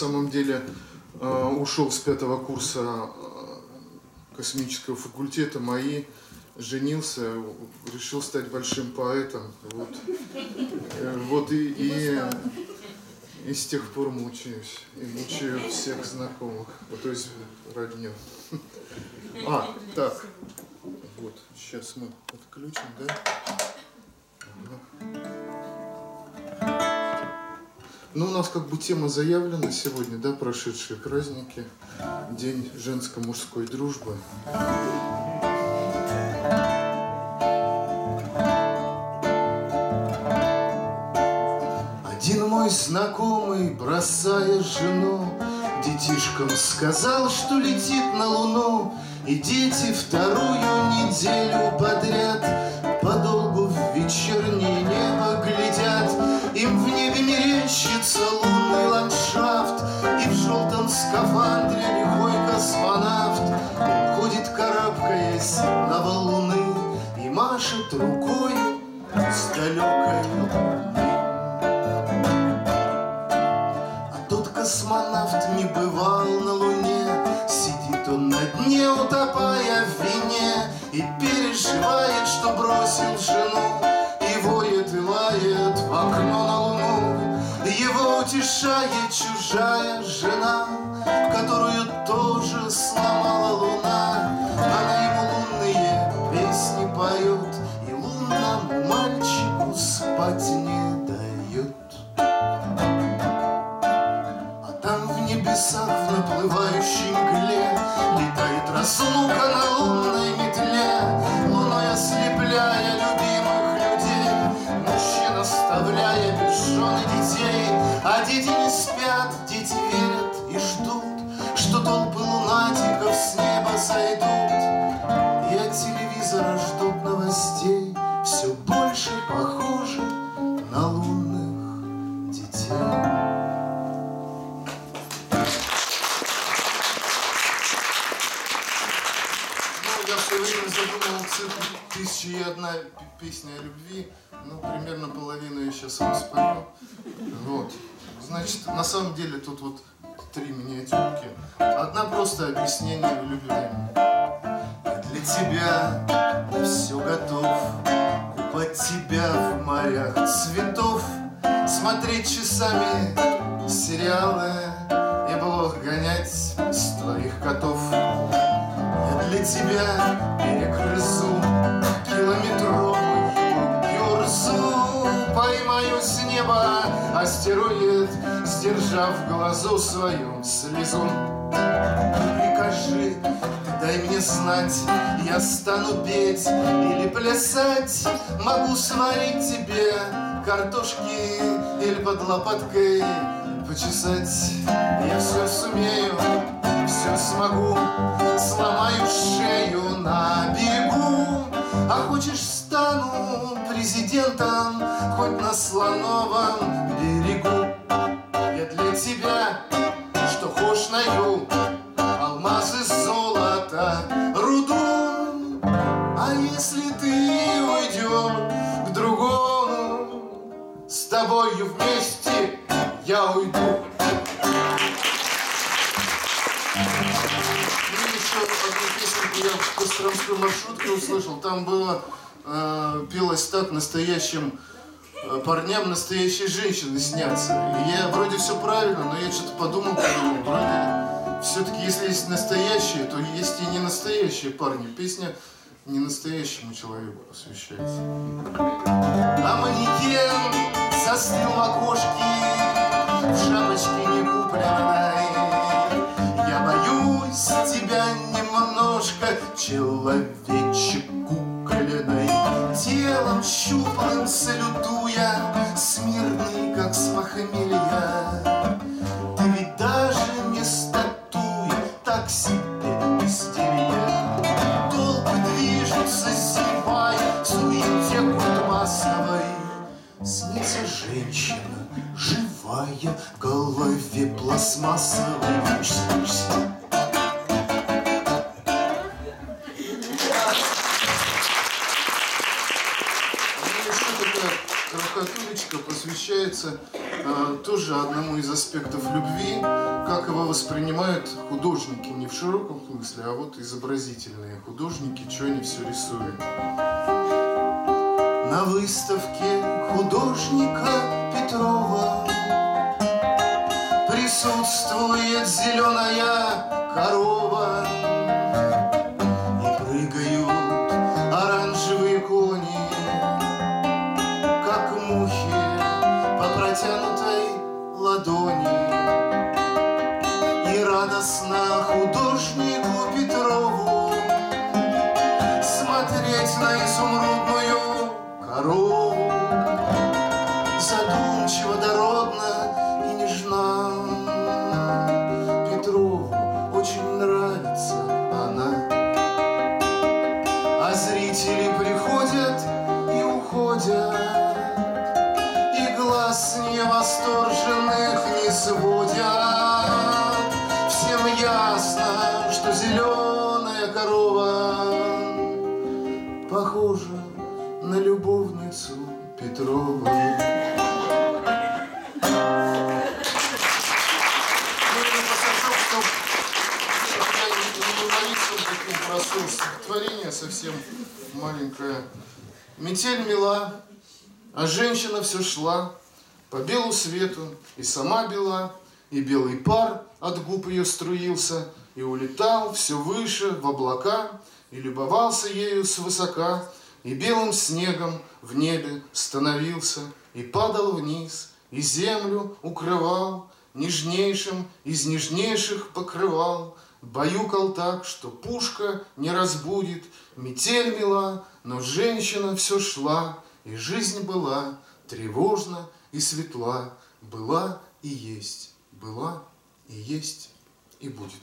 На самом деле ушел с 5-го курса космического факультета МАИ, женился, решил стать большим поэтом. Вот и с тех пор мучаюсь. И мучаю всех знакомых, то есть родню. Так, вот, сейчас мы подключим, да? Ну, у нас как бы тема заявлена сегодня, да, прошедшие праздники, День женско-мужской дружбы. Один мой знакомый, бросая жену, детишкам сказал, что летит на Луну, и дети вторую неделю подряд подолгу в вечернее небо глядят. Им в небе мерещится лунный ландшафт, и в желтом скафандре лихой космонавт ходит, карабкаясь на вал Луны, и машет рукой с далекой Луны. А тот космонавт не бывал на Луне, сидит он на дне, утопая в вине, и переживает, что бросил жену, и воет, и лает в окно на Луну. Его утешает чужая жена, которую тоже сломала Луна. Она ему лунные песни поет, и лунному мальчику спать не дает. А там в небесах, в наплывающей мгле, летает разлука на лунной метле, луной ослепляя любимых людей, мужчина оставляя без жен и детей. А дети не спят, дети верят и ждут, что толпы лунатиков с неба сойдут, и от телевизора ждут новостей, все больше похоже на лунных детей. Я в свое время задумал цифру 1001 песня о любви, ну, примерно половину я сейчас вам спою. Вот. Значит, на самом деле тут вот 3 миниатюрки. Одна просто объяснение любви. Для тебя я все готов, купать тебя в морях цветов, смотреть часами сериалы и блох гонять с твоих котов. Для тебя перегрызу километровую гюрзу, поймаю с неба астероид, сдержав в глазу свою слезу. Прикажи, дай мне знать, я стану петь или плясать, могу сварить тебе картошки или под лопаткой почесать. Я все сумею, все смогу, сломаю шею на бегу. А хочешь, стану президентом, хоть на слоновом берегу. Я для тебя, что хошь, найду алмазы, золото, руду. А если ты уйдешь к другому, с тобою вместе я уйду. Я в Костромской маршрутке услышал, там было, пелось так: настоящим парням настоящие женщины снятся. И я вроде все правильно, но я что-то подумал, вроде все-таки если есть настоящие, то есть и не настоящие парни. Песня не настоящему человеку посвящается. А манекен застыл в окошке, в шапочке не купленной. Я боюсь тебя немножко, человечек кукольный, телом щуплым салютуя, смирный, как с похмелья. Ты ведь даже не статуя, так себе истерия. Толпы движутся, зевая, в суете куртмасовой. Снится женщина, живая, в голове пластмассовой. Посвящается тоже одному из аспектов любви, его воспринимают художники, не в широком смысле, а вот изобразительные художники, что они все рисуют. На выставке художника Петрова присутствует зеленая корова, и прыгают оранжевые кони, как мухи по протянутой ладони. И радостно художнику Петрову смотреть на изумрудную корову, задумчиво, дородно и нежна. Петрову очень нравится она, а зрители приходят и уходят, и глаз с нее восторженных не сводят. Всем ясно, что зеленая корова похожа на любовницу Петрова. Творение совсем маленькое. Метель мела, а женщина все шла по белу свету, и сама бела, и белый пар от губ ее струился, и улетал все выше в облака, и любовался ею свысока, и белым снегом в небе становился, и падал вниз, и землю укрывал, нежнейшим из нежнейших покрывал, баюкал так, что пушка не разбудит. Метель мела, но женщина все шла, и жизнь была тревожна и светла, была и есть и будет.